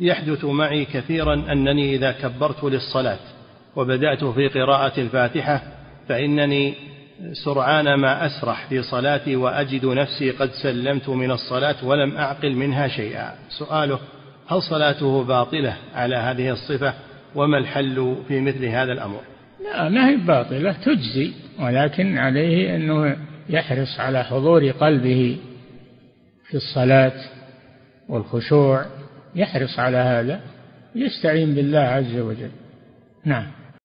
يحدث معي كثيرا أنني إذا كبرت للصلاة وبدأت في قراءة الفاتحة فإنني سرعان ما أسرح في صلاتي وأجد نفسي قد سلمت من الصلاة ولم أعقل منها شيئا. سؤاله: هل صلاته باطلة على هذه الصفة؟ وما الحل في مثل هذا الأمر؟ لا، ما هي باطلة، تجزي، ولكن عليه أنه يحرص على حضور قلبه في الصلاة والخشوع، يحرص على هذا، يستعين بالله عز وجل. نعم.